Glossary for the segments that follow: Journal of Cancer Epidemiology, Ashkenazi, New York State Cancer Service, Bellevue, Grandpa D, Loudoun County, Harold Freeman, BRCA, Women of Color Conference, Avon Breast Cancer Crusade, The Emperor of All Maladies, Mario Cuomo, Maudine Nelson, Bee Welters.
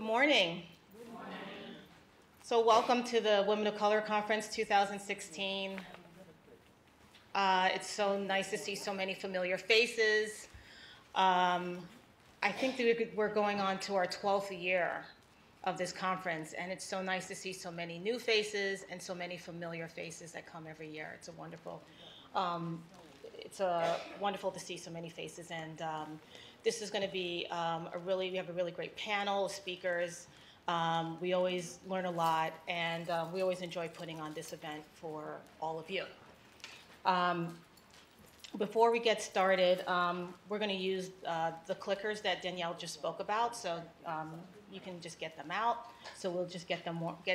Good morning. Good morning. So welcome to the Women of Color Conference 2016. It's so nice to see so many familiar faces. I think that we're going on to our 12th year of this conference, and it's so nice to see so many new faces and so many familiar faces that come every year. It's a wonderful, wonderful to see so many faces, and this is going to be we have a really great panel of speakers. We always learn a lot, and we always enjoy putting on this event for all of you. Before we get started, we're going to use the clickers that Danielle just spoke about, so you can just get them out. So we'll just get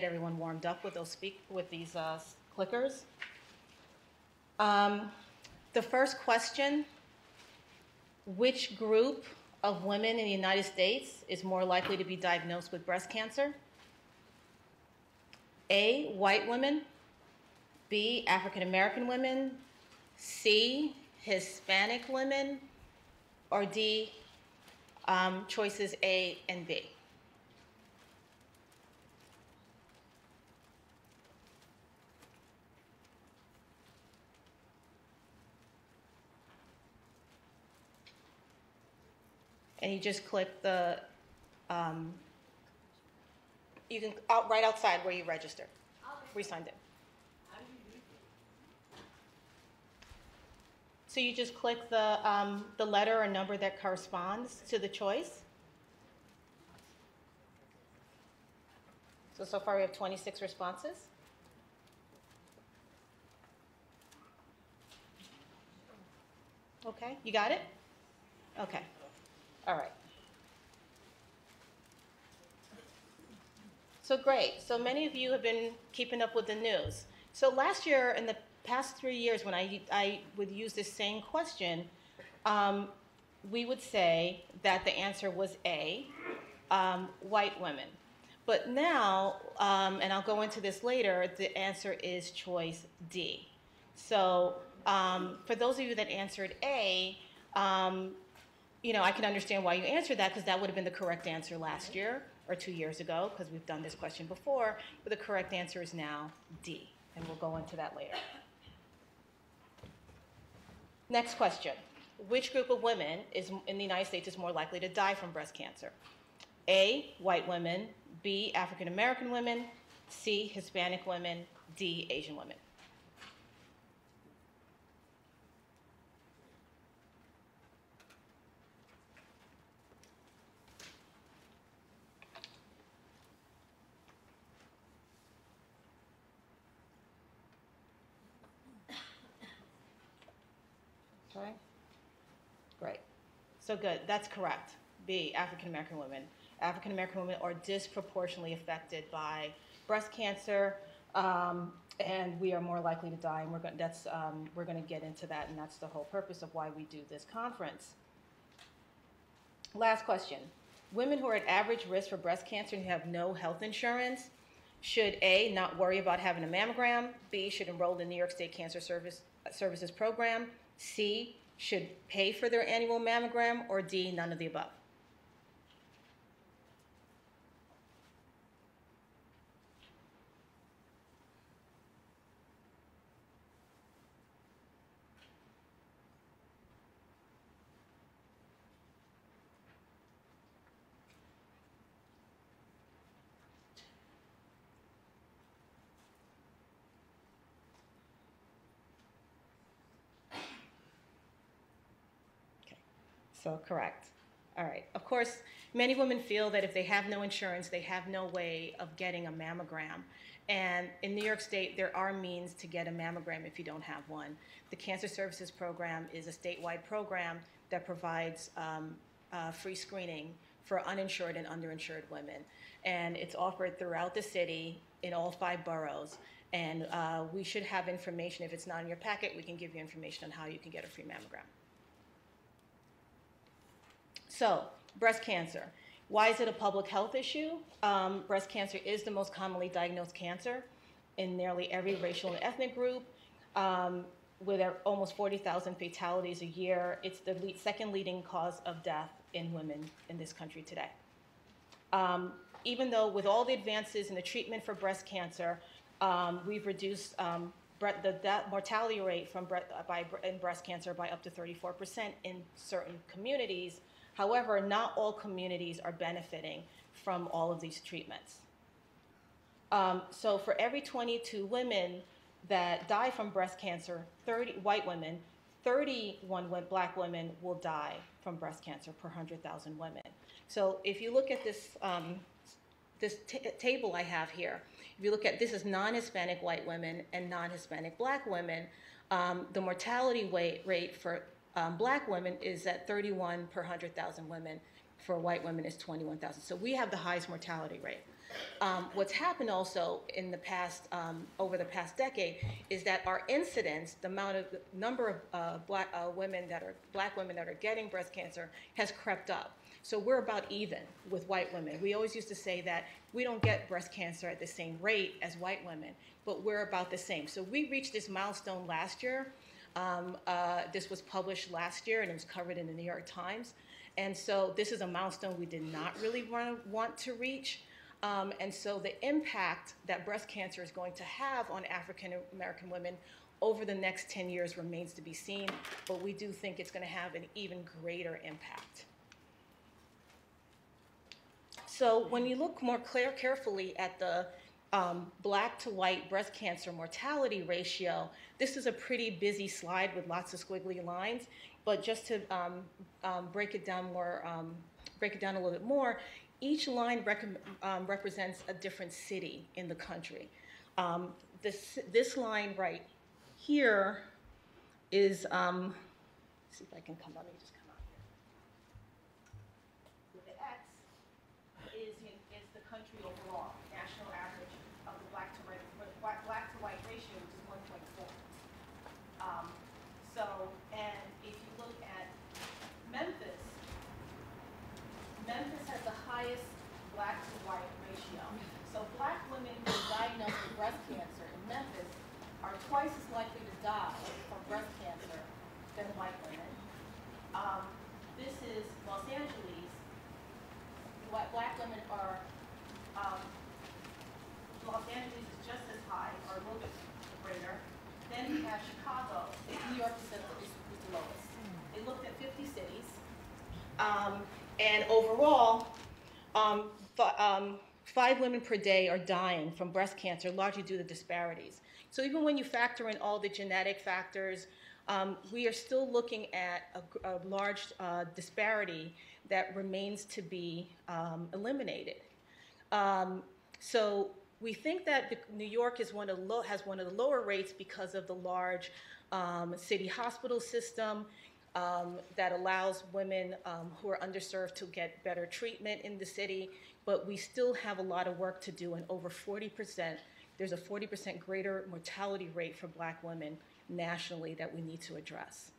everyone warmed up with those with these clickers. The first question: which group of women in the United States is more likely to be diagnosed with breast cancer? A, white women. B, African American women. C, Hispanic women, or D, choices A and B. And you just click the, you can, right outside where you registered. We signed it. So you just click the letter or number that corresponds to the choice. So far we have 26 responses. Okay, you got it? Okay, all right. So great, so many of you have been keeping up with the news. So last year in the past 3 years, when I would use this same question, we would say that the answer was A, white women. But now, and I'll go into this later, the answer is choice D. So for those of you that answered A, you know, I can understand why you answered that, because that would have been the correct answer last year or 2 years ago, because we've done this question before, but the correct answer is now D, and we'll go into that later. Next question: which group of women in the United States is more likely to die from breast cancer? A, white women. B, African American women. C, Hispanic women. D, Asian women. Okay, great. So good, that's correct. B, African-American women. African-American women are disproportionately affected by breast cancer, and we are more likely to die, and we're gonna get into that, and that's the whole purpose of why we do this conference. Last question: women who are at average risk for breast cancer and who have no health insurance should A, not worry about having a mammogram. B, should enroll in the New York State Cancer Services program. C, should pay for their annual mammogram, or D, none of the above. So correct. All right. Of course, many women feel that if they have no insurance, they have no way of getting a mammogram. And in New York State, there are means to get a mammogram if you don't have one. The Cancer Services Program is a statewide program that provides free screening for uninsured and underinsured women. And it's offered throughout the city in all 5 boroughs. And we should have information. If it's not in your packet, we can give you information on how you can get a free mammogram. So, breast cancer. Why is it a public health issue? Breast cancer is the most commonly diagnosed cancer in nearly every racial and ethnic group, with almost 40,000 fatalities a year. It's the second leading cause of death in women in this country today. even though with all the advances in the treatment for breast cancer, we've reduced that mortality rate from in breast cancer by up to 34% in certain communities. However, not all communities are benefiting from all of these treatments. So for every 22 women that die from breast cancer, 30 white women, 31 black women will die from breast cancer per 100,000 women. So if you look at this, this table I have here, if you look at this is non-Hispanic white women and non-Hispanic black women, the mortality rate for black women is at 31 per 100,000 women. For white women is 21,000. So we have the highest mortality rate. What's happened also in the past, over the past decade, is that our incidence, the amount of the number of black women that are getting breast cancer has crept up. So we're about even with white women. We always used to say that we don't get breast cancer at the same rate as white women, but we're about the same. So we reached this milestone last year. This was published last year and it was covered in the New York Times. And so this is a milestone we did not really want to reach. And so the impact that breast cancer is going to have on African American women over the next 10 years remains to be seen, but we do think it's going to have an even greater impact. So when you look more carefully at the black to white breast cancer mortality ratio, this is a pretty busy slide with lots of squiggly lines. But just to break it down more, a little bit more, each line represents a different city in the country. This line right here is. Let's see if I can come out. Let me just come out here. The X is the country overall national average of the black to white ratio, which is 1.4. And if you look at Memphis, Memphis has the highest black to white ratio. So black women who are diagnosed with breast cancer in Memphis are twice as likely to die from breast cancer than white women. This is Los Angeles. Black women are, Los Angeles is just as high or a little bit greater. Then we have Chicago. New York is the lowest. They looked at 50 cities. And overall, 5 women per day are dying from breast cancer, largely due to disparities. So even when you factor in all the genetic factors, we are still looking at a large disparity that remains to be eliminated. So we think that New York is has one of the lower rates because of the large city hospital system that allows women who are underserved to get better treatment in the city, but we still have a lot of work to do, and over 40%, there's a 40% greater mortality rate for black women nationally that we need to address.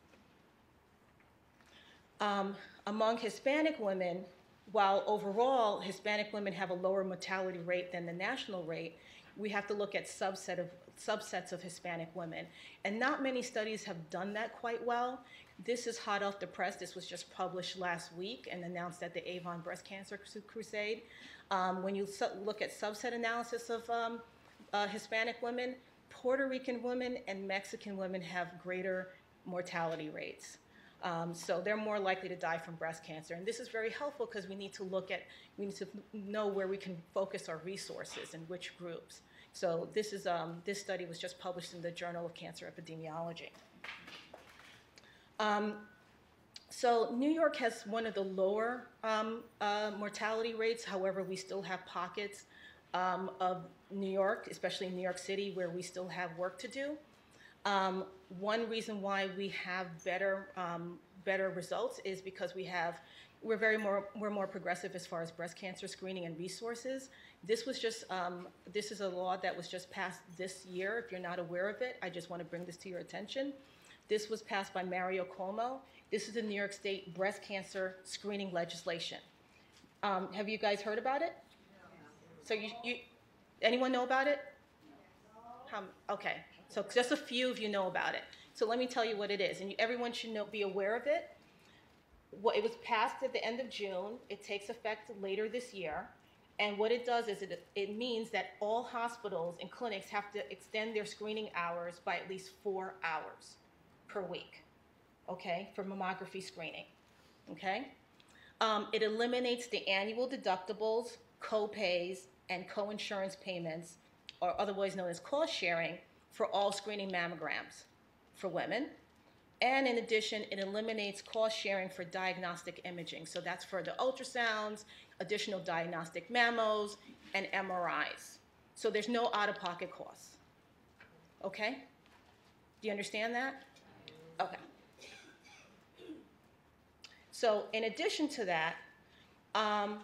Among Hispanic women, while overall Hispanic women have a lower mortality rate than the national rate, we have to look at subsets of Hispanic women. And not many studies have done that quite well. This is hot off the press. This was just published last week and announced at the Avon Breast Cancer Crusade. When you look at subset analysis of Hispanic women, Puerto Rican women and Mexican women have greater mortality rates. So they're more likely to die from breast cancer. And this is very helpful because we need to look at, we need to know where we can focus our resources and which groups. So this is, this study was just published in the Journal of Cancer Epidemiology. So New York has one of the lower mortality rates. However, we still have pockets of New York, especially in New York City, where we still have work to do. One reason why we have better results is because we're more progressive as far as breast cancer screening and resources. This was just this is a law that was just passed this year. If you're not aware of it, I just want to bring this to your attention. This was passed by Mario Cuomo. This is the New York State breast cancer screening legislation. Have you guys heard about it? So anyone know about it? Okay. So just a few of you know about it. So let me tell you what it is, and everyone should be aware of it. Well, it was passed at the end of June. It takes effect later this year, And what it does is it means that all hospitals and clinics have to extend their screening hours by at least 4 hours per week, okay, for mammography screening, okay? It eliminates the annual deductibles, co-pays, and co-insurance payments, or otherwise known as cost sharing, for all screening mammograms for women. And in addition, it eliminates cost sharing for diagnostic imaging. So that's for the ultrasounds, additional diagnostic mammos, and MRIs. So there's no out-of-pocket costs. Okay? Do you understand that? Okay. So in addition to that,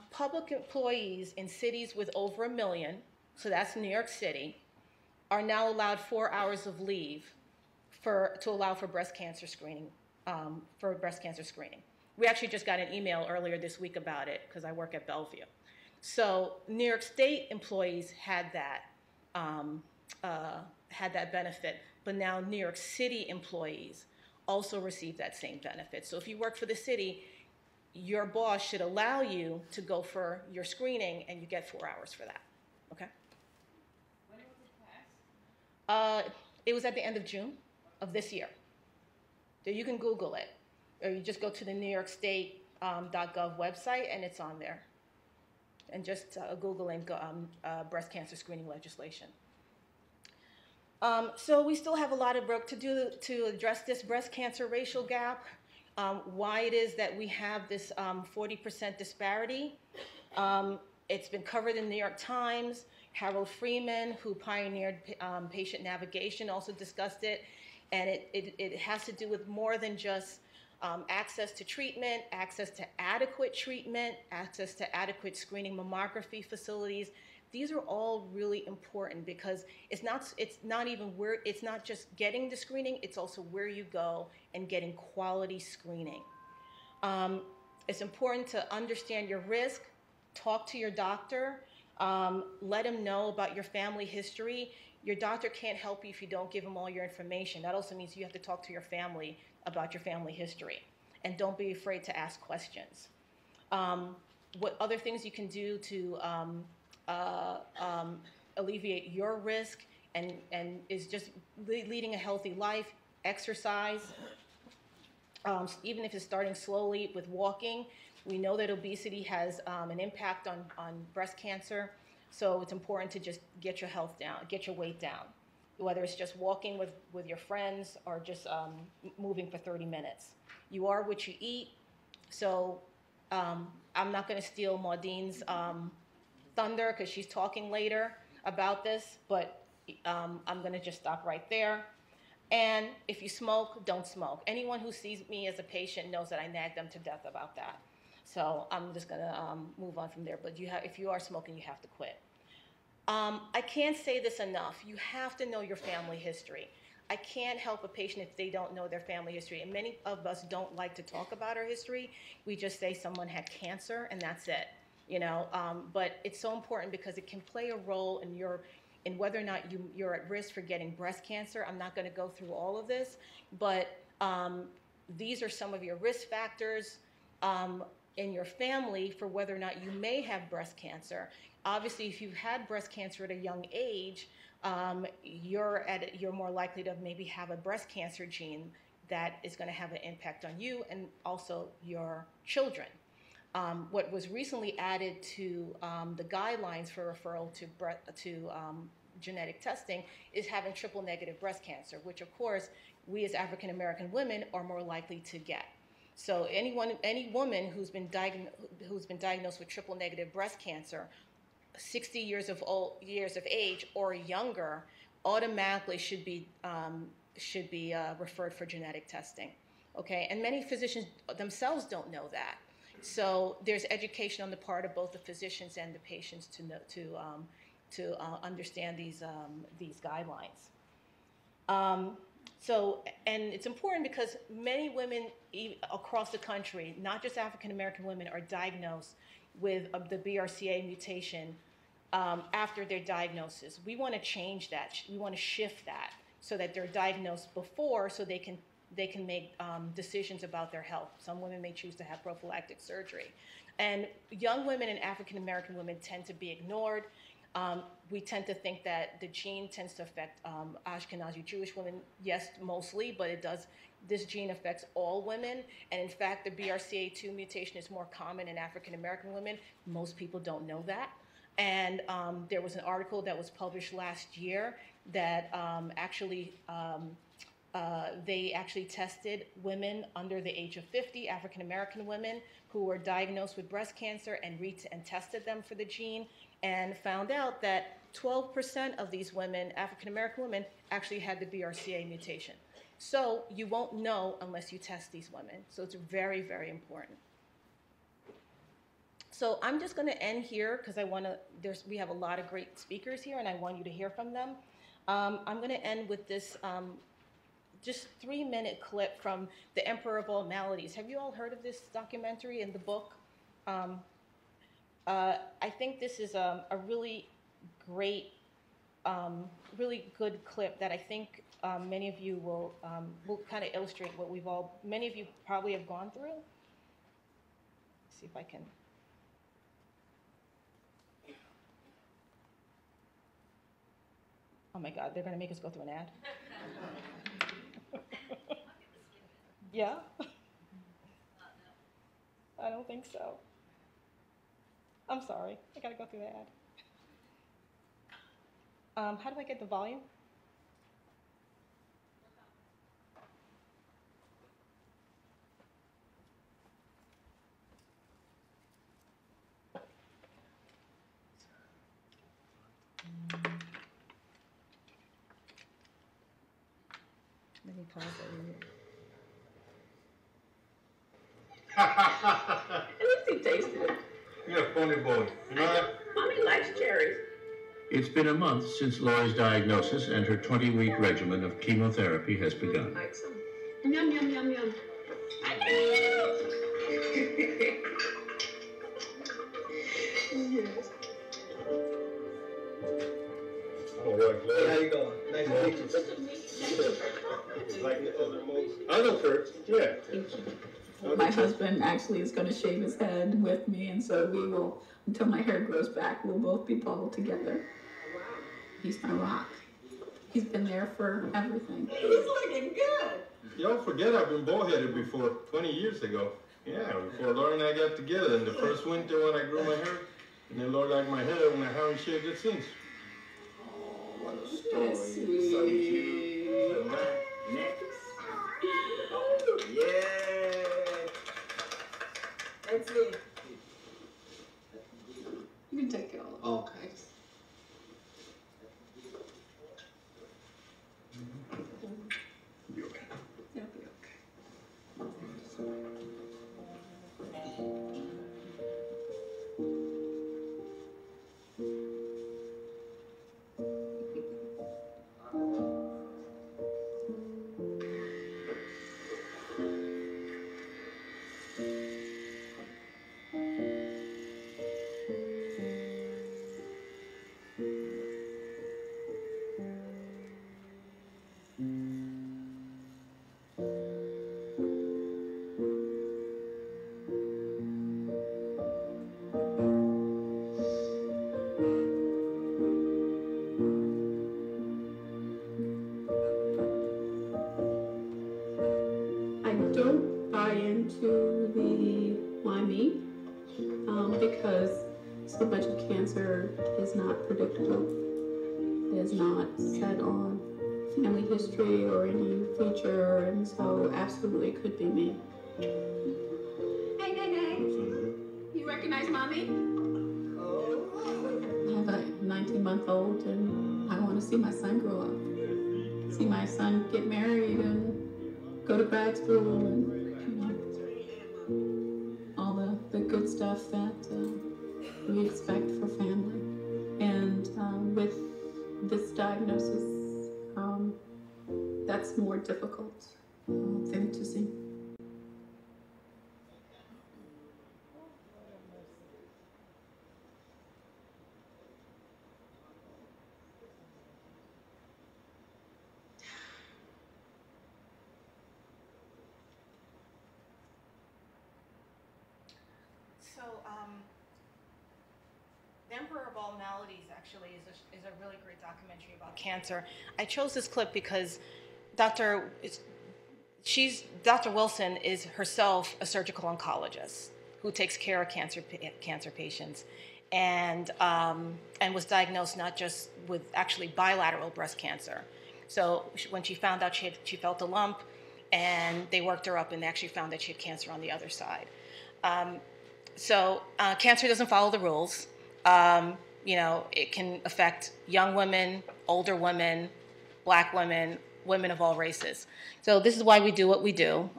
public employees in cities with over 1 million, so that's New York City, are now allowed 4 hours of leave to allow for breast cancer screening, We actually just got an email earlier this week about it because I work at Bellevue. So New York State employees had that benefit, but now New York City employees also receive that same benefit. So if you work for the city, your boss should allow you to go for your screening and you get 4 hours for that, okay? When was it passed? It was at the end of June of this year. So you can Google it, or you just go to the New York State .gov website and it's on there. And just Google and breast cancer screening legislation. So we still have a lot of work to do to address this breast cancer racial gap, why it is that we have this 40% disparity. It's been covered in the New York Times. Harold Freeman, who pioneered patient navigation, also discussed it. And it has to do with more than just access to treatment, access to adequate treatment, access to adequate screening mammography facilities. These are all really important because it's not just getting the screening, it's also where you go and getting quality screening. It's important to understand your risk, talk to your doctor, let him know about your family history. Your doctor can't help you if you don't give him all your information. That also means you have to talk to your family about your family history. And don't be afraid to ask questions. What other things you can do to alleviate your risk and is just leading a healthy life, exercise. Even if it's starting slowly with walking, we know that obesity has an impact on breast cancer. So it's important to just get your health down, get your weight down, whether it's just walking with your friends or just moving for 30 minutes. You are what you eat. So I'm not going to steal Maudine's thunder because she's talking later about this, but I'm going to just stop right there. And if you smoke, don't smoke. Anyone who sees me as a patient knows that I nag them to death about that. So I'm just going to move on from there. But if you are smoking, you have to quit. I can't say this enough. You have to know your family history. I can't help a patient if they don't know their family history. And many of us don't like to talk about our history. We just say someone had cancer, and that's it. You know, but it's so important because it can play a role in whether or not you're at risk for getting breast cancer. I'm not going to go through all of this, but these are some of your risk factors. In your family for whether or not you may have breast cancer. Obviously, if you've had breast cancer at a young age, you're more likely to maybe have a breast cancer gene that is going to have an impact on you and also your children. What was recently added to the guidelines for referral to genetic testing is having triple negative breast cancer, which of course we as African American women are more likely to get. So any woman who's been diagnosed with triple negative breast cancer, 60 years of age or younger, automatically should be referred for genetic testing. Okay, and many physicians themselves don't know that. So there's education on the part of both the physicians and the patients to understand these guidelines. And it's important because many women across the country, not just African American women, are diagnosed with the BRCA mutation after their diagnosis. We want to change that. We want to shift that so that they're diagnosed before so they can they can make decisions about their health. Some women may choose to have prophylactic surgery. And young women and African-American women tend to be ignored. We tend to think that the gene tends to affect Ashkenazi Jewish women, yes, mostly, but it does. This gene affects all women, and in fact, the BRCA2 mutation is more common in African-American women. Most people don't know that. And there was an article that was published last year that they tested women under the age of 50, African-American women, who were diagnosed with breast cancer and tested them for the gene, and found out that 12% of these women, African-American women, actually had the BRCA mutation. So you won't know unless you test these women. So it's very, very important. So I'm just going to end here because I want to, we have a lot of great speakers here and I want you to hear from them. I'm going to end with this just 3-minute clip from The Emperor of All Maladies. Have you all heard of this documentary and the book? I think this is a really great, really good clip that I think many of you will kind of illustrate what we've all, many of you probably have gone through. Let's see if I can. Oh my God, they're gonna make us go through an ad. Yeah? I don't think so. I'm sorry, I gotta go through the ad. How do I get the volume? Let me pause that. At least he tasted it. You're a funny boy. You know that? Mommy likes cherries. It's been a month since Laura's diagnosis, and her 20-week regimen of chemotherapy has begun. Like some. Yum, yum, yum, yum. I know. Yes. All right, Laura. How you going? Nice to meet you. Like the other most. Other first, yeah. Thank you. My husband actually is going to shave his head with me, and so we will, until my hair grows back, we'll both be bubbled together. He's my rock. He's been there for everything. He's looking good. Y'all forget I've been bald-headed before, 20 years ago. Yeah, before Laura and I got together, in the first winter when I grew my hair, and then Laura liked my hair, and I haven't shaved it since. Oh, what a story. That's sweet. So cute. Next. Oh, yeah. That's me. You can take it all. Oh, okay. You'll be okay. It'll be okay. Or any feature, and so absolutely it could be me. Hey, hey, hey! You recognize mommy? Oh. I have a 19-month-old, and I want to see my son grow up. See my son get married and go to grad school, and you know, all the good stuff that we expect for family. And with this diagnosis, that's more difficult thing to see. The Emperor of All Maladies actually is a really great documentary about cancer. I chose this clip because Dr. Wilson is herself a surgical oncologist who takes care of cancer patients, and was diagnosed not just with actually bilateral breast cancer. So when she found out she felt a lump, and they worked her up, and they actually found that she had cancer on the other side. Cancer doesn't follow the rules. You know, it can affect young women, older women, Black women, women of all races. So this is why we do what we do.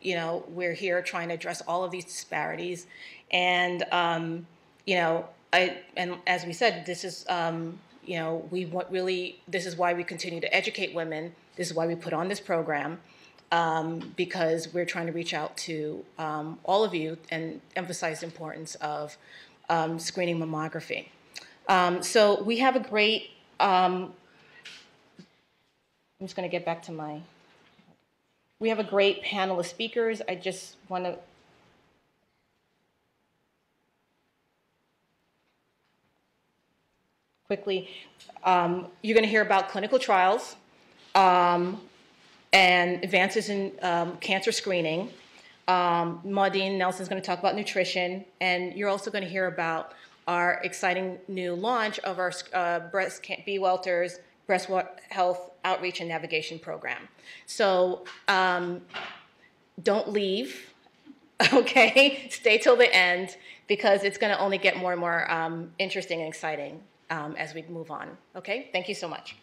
You know, we're here trying to address all of these disparities. And, you know, and as we said, this is, you know, this is why we continue to educate women. This is why we put on this program, because we're trying to reach out to all of you and emphasize the importance of screening mammography. So we have a great, I'm just going to get back to my, we have a great panel of speakers. I just want to, quickly, you're going to hear about clinical trials and advances in cancer screening. Maudine Nelson is going to talk about nutrition, and you're also going to hear about our exciting new launch of our Bee Welters Breast Health Outreach and Navigation Program. So don't leave, okay? Stay till the end, because it's going to only get more and more interesting and exciting as we move on. Okay, thank you so much.